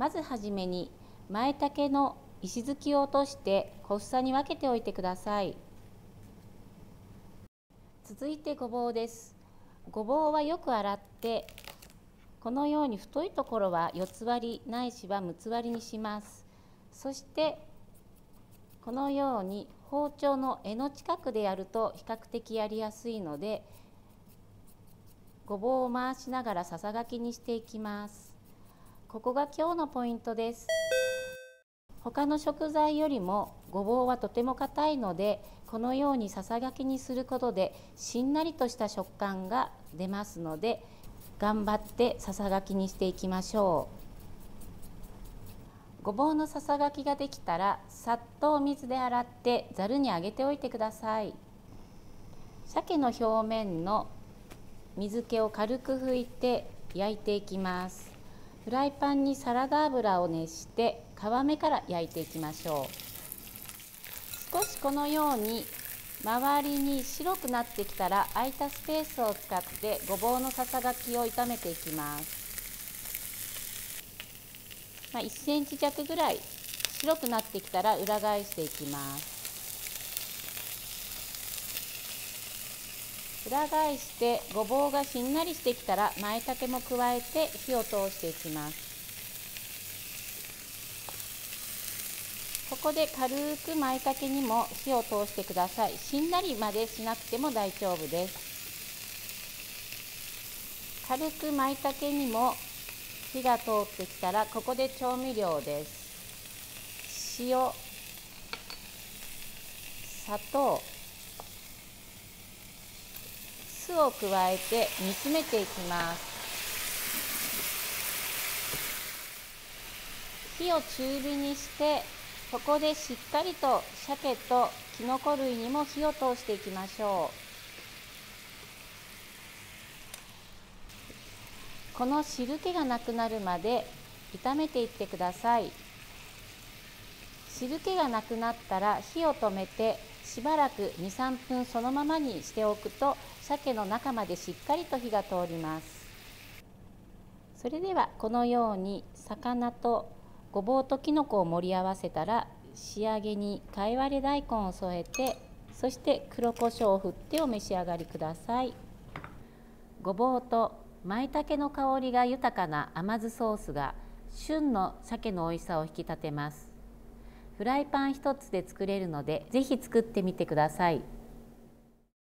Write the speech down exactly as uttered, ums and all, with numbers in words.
まずはじめに前丈の石突きを落として小房に分けておいてください。続いてごぼうです。ごぼうはよく洗ってこのように太いところは四つ割りないしは六つ割りにします。そしてこのように包丁の柄の近くでやると比較的やりやすいので、ごぼうを回しながらささがきにしていきます。ここが今日のポイントです。他の食材よりもごぼうはとても硬いので、このようにささがきにすることでしんなりとした食感が出ますので、頑張ってささがきにしていきましょう。ごぼうのささがきができたらさっとお水で洗ってざるにあげておいてください。鮭の表面の水気を軽く拭いて焼いていきます。フライパンにサラダ油を熱して皮目から焼いていきましょう。少しこのように周りに白くなってきたら、空いたスペースを使ってごぼうのささがきを炒めていきます。まあ、いっセンチ弱ぐらい白くなってきたら裏返していきます。裏返してごぼうがしんなりしてきたら舞茸も加えて火を通していきます。ここで軽く舞茸にも火を通してください。しんなりまでしなくても大丈夫です。軽く舞茸にも火が通ってきたら、ここで調味料です。塩、砂糖、酢を加えて煮詰めていきます。火を中火にして、ここでしっかりと鮭ときのこ類にも火を通していきましょう。この汁気がなくなるまで炒めていってください。汁気がなくなったら火を止めて、しばらくに、さんぷんそのままにしておくと鮭の中までしっかりと火が通ります。それではこのように魚とごぼうときのこを盛り合わせたら、仕上げにかいわれ大根を添えて、そして黒胡椒を振ってお召し上がりください。ごぼうと舞茸の香りが豊かな甘酢ソースが旬の鮭の美味しさを引き立てます。フライパン一つで作れるので、ぜひ作ってみてください。